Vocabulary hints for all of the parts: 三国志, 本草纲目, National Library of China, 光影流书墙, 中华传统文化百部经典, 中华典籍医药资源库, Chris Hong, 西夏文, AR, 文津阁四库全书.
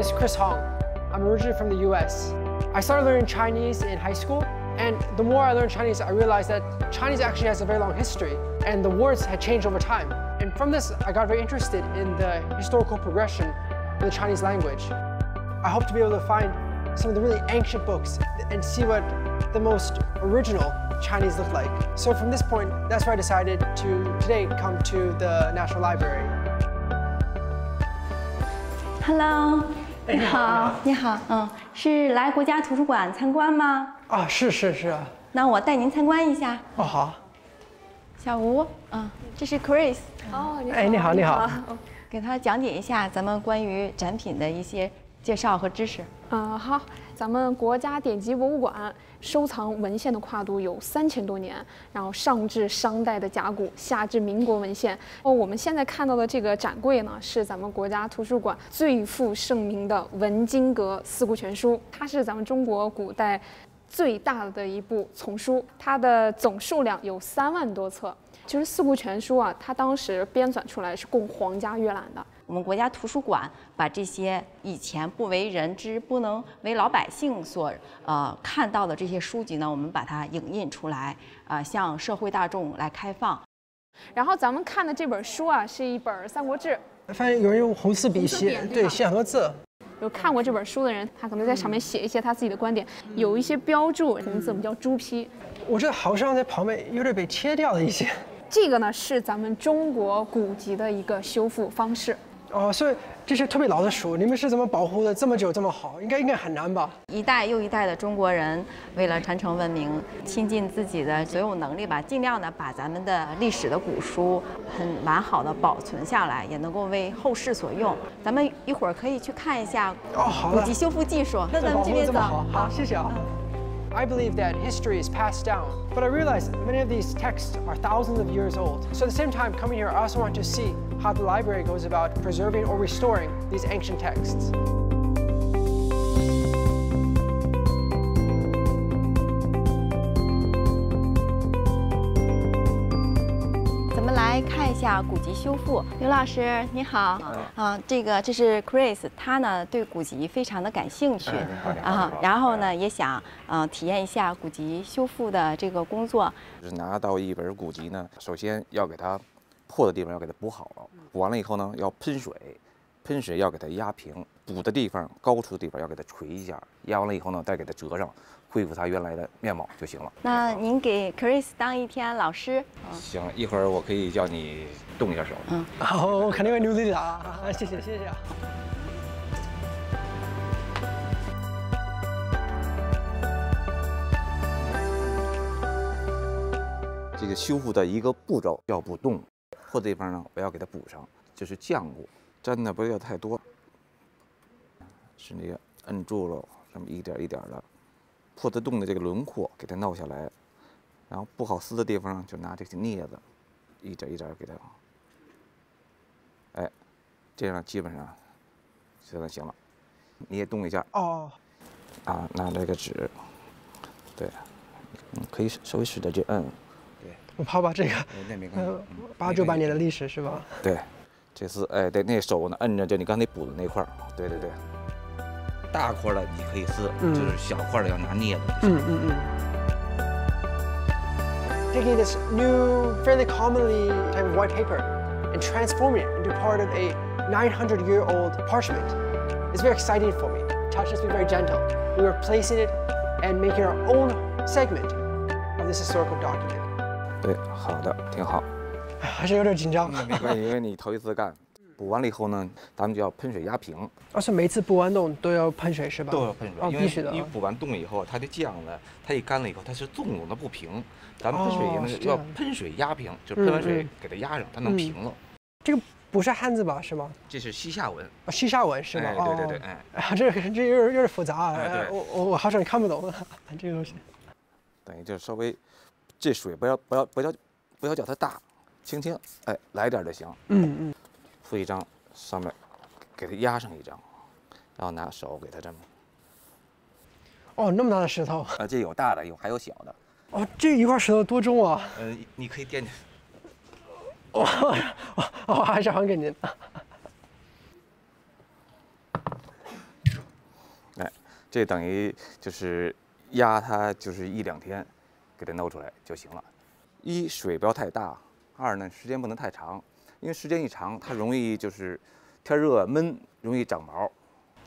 is Chris Hong. I'm originally from the US. I started learning Chinese in high school, and the more I learned Chinese, I realized that Chinese actually has a very long history, and the words had changed over time. And from this, I got very interested in the historical progression of the Chinese language. I hope to be able to find some of the really ancient books and see what the most original Chinese looked like. So from this point, that's where I decided to today come to the National Library. Hello. 你好，你好，是来国家图书馆参观吗？啊，是。那我带您参观一下。哦，好。小吴，这是 Chris。哦，你好。哎，你好，你好。给他讲解一下咱们关于展品的一些介绍和知识。好，咱们国家典籍博物馆收藏文献的跨度有3000多年，然后上至商代的甲骨，下至民国文献。我们现在看到的这个展柜呢，是咱们国家图书馆最负盛名的文津阁四库全书，它是咱们中国古代最大的一部丛书，它的总数量有3万多册。 其实四库全书啊，它当时编纂出来是供皇家阅览的。我们国家图书馆把这些以前不为人知、不能为老百姓所看到的这些书籍呢，我们把它影印出来，向社会大众来开放。然后咱们看的这本书啊，是一本《三国志》。发现有人用红色笔写，对，写很多字。 有看过这本书的人，他可能在上面写一些他自己的观点，有一些标注，红字我们叫朱批。我这好像在旁边有点被切掉了一些。这个呢是咱们中国古籍的一个修复方式。哦，所以这些特别老的书，你们是怎么保护的这么久这么好？应该很难吧？一代又一代的中国人为了传承文明，倾尽自己的所有能力吧，尽量的把咱们的历史的古书很完好的保存下来，也能够为后世所用。咱们一会儿可以去看一下古籍修复技术。那咱们这边走。好，谢谢啊。I believe that history is passed down, but I realize many of these texts are thousands of years old. So at the same time, coming here, I also want to see how the library goes about preserving or restoring these ancient texts.来看一下古籍修复，刘老师你好这是 Chris， 他呢对古籍非常的感兴趣然后呢也想体验一下古籍修复的这个工作。就是拿到一本古籍呢，首先要给它破的地方要给它补好了，补完了以后呢要喷水，喷水要给它压平，补的地方高处的地方要给它捶一下，压完了以后呢再给它折上。 恢复他原来的面貌就行了。那您给 Chris 当一天老师？行，一会儿我可以叫你动一下手。好，我肯定会努力的啊！谢谢。这个修复的一个步骤要补洞，破的地方呢，我要给它补上，就是浆糊，粘的不要太多，是那个摁住了，这么一点一点的。 破得洞的这个轮廓给它弄下来，然后不好撕的地方就拿这些镊子，一点一点给它，哎，这样基本上现在行了。你也动一下哦，拿这个纸，对，可以稍微使点劲摁。对，我怕把这个8900年的历史是吧？对，这次哎对，那手呢摁着就你刚才补的那块儿，对。 大块的你可以撕，就是小块的要拿镊子。Taking this new, fairly commonly type of white paper and transforming it into part of a 900-year-old parchment is very exciting for me. Touch has been very gentle. We were placing it and making our own segment of this historical document. 对，好的，挺好。还是有点紧张。没关系，因为你头一次干。 补完了以后呢，咱们就要喷水压平。是每次补完洞都要喷水是吧？都要喷水，必须的。因为补完洞以后，它的浆呢，它一干了以后，它是纵涌的不平。咱们喷水呢，要喷水压平，就喷完水给它压上，它能平了。这个不是汉字吧？是吗？这是西夏文。西夏文是吗？对。这有点复杂啊！我好像看不懂这个东西。等于就稍微，这水不要叫它大，轻轻来点就行。铺一张，上面给它压上一张，然后拿手给它这么。那么大的石头啊！这有大的，还有小的。这一块石头多重啊？你可以掂掂。我还是还给您。这等于就是压它就是1-2天，给它弄出来就行了。一水不要太大，二呢时间不能太长，因为时间一长它容易就是天热闷，容易长毛。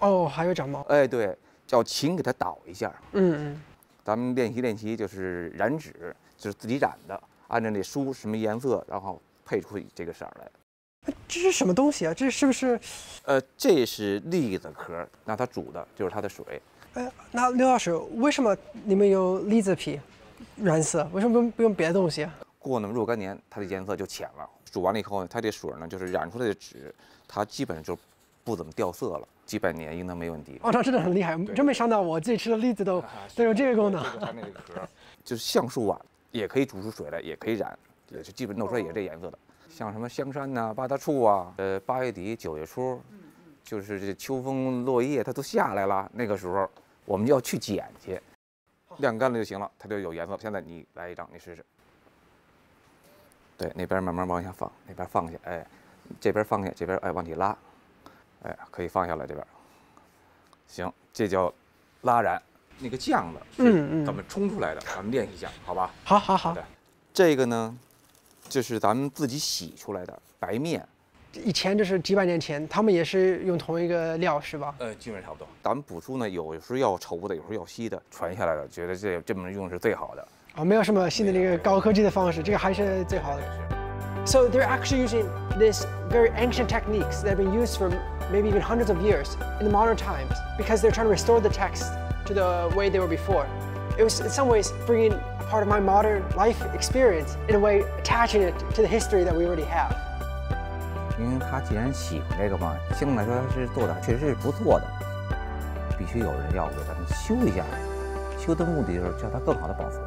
哦，还有长毛？哎，对，叫勤给它捣一下。嗯嗯。咱们练习练习，就是染纸，就是自己染的，按照那书什么颜色，然后配出这个色儿来。 这是什么东西啊？这是不是？这是栗子壳，那它煮的就是它的水。那刘老师，为什么你们用栗子皮染色？为什么不用别的东西啊？过那么若干年，它的颜色就浅了。煮完了以后呢，它这水呢，就是染出来的纸，它基本上就不怎么掉色了，几百年应当没问题。哦，那真的很厉害，真没想到我自己吃的栗子都有这个功能。它那个壳就是橡树啊，也可以煮出水来，也可以染，也是基本弄出来也是这颜色的。 像什么香山呐、八大处啊，8月底9月初，就是这秋风落叶，它都下来了。那个时候，我们就要去捡去，晾干了就行了，它就有颜色。现在你来一张，你试试。对，那边慢慢往下放，那边放下，哎，这边放下，这边哎往里拉，哎，可以放下来这边。行，这叫拉染。那个酱子，咱们冲出来的，咱们练习一下，好吧？好好好。这个呢？ 这是咱们自己洗出来的白面，以前就是几百年前，他们也是用同一个料，是吧？基本差不多。咱们补书呢，有时候要稠的，有时候要稀的，传下来了，觉得这么用是最好的。啊，没有什么新的那个高科技的方式，这个还是最好的。So they're actually using these very ancient techniques that have been used for maybe even hundreds of years in the modern times because they're trying to restore the text to the way they were before. It was in some ways bringing. Part of my modern life experience, in a way, attaching it to the history that we already have. 因为他既然喜欢这个嘛，相对来说是做的确实是不错的，必须有人要给咱们修一下。修的目的就是叫它更好的保存，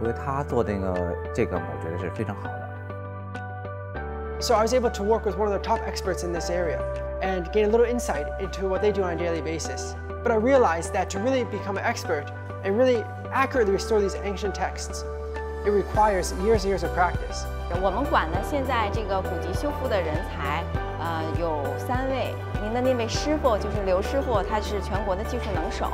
所以他做这个，我觉得是非常好的。So I was able to work with one of the top experts in this area and gain a little insight into what they do on a daily basis. But I realized that to really become an expert and really accurately restore these ancient texts, it requires years and years of practice. 我们馆呢，现在这个古籍修复的人才，有3位。您的那位师傅就是刘师傅，他是全国的技术能手。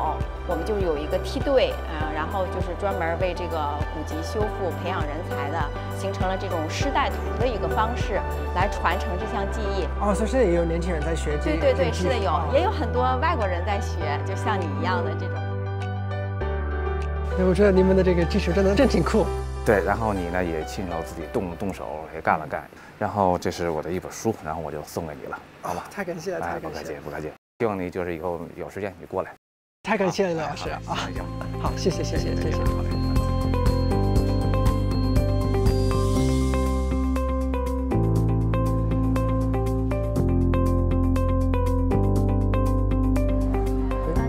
我们就有一个梯队，然后就是专门为这个古籍修复培养人才的，形成了这种师带徒的一个方式，来传承这项技艺。哦，所以现在也有年轻人在学。对对对，是的，有，也有很多外国人在学，就像你一样的这种。 我觉得你们的这个技术真挺酷。对，然后你呢也尽到自己动手也干了干。然后这是我的一本书，然后我就送给你了，好吧？太感谢了，太感谢了，不客气。希望你就是以后有时间你过来。太感谢了，老师啊！好，谢谢谢谢谢谢。好嘞。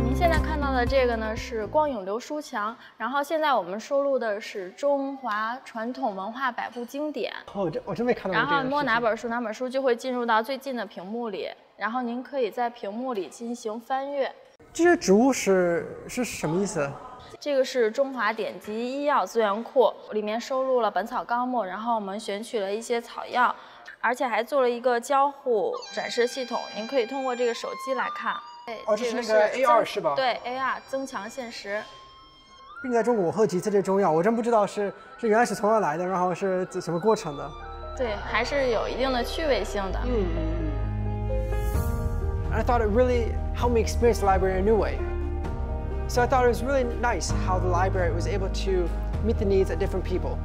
您现在看到的这个呢？ 是光影流书墙，然后现在我们收录的是中华传统文化百部经典。哦，我真没看到。然后摸哪本书就会进入到最近的屏幕里，然后您可以在屏幕里进行翻阅。这些植物是什么意思？这个是中华典籍医药资源库，里面收录了《本草纲目》，然后我们选取了一些草药，而且还做了一个交互展示系统，您可以通过这个手机来看。 哦，这是那个 AR 是吧？对 ，AR 增强现实。并在中国喝几次这中药，我真不知道是原来是从哪来的，然后是什么过程的。对，还是有一定的趣味性的。I thought it really helped me experience the library in a new way. So I thought it was really nice how the library was able to meet the needs of different people.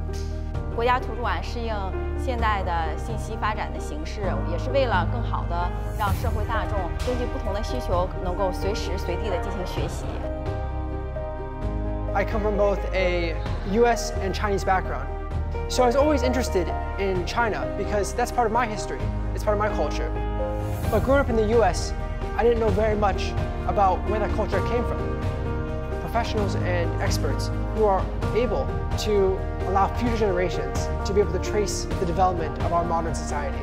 国家图书馆适应现代的信息发展的形式，也是为了更好的让社会大众根据不同的需求，能够随时随地的进行学习。I come from both a U.S. and Chinese background, so I was always interested in China because that's part of my history, it's part of my culture. But growing up in the U.S., I didn't know very much about where that culture came from. Professionals and experts who are able to allow future generations to be able to trace the development of our modern society.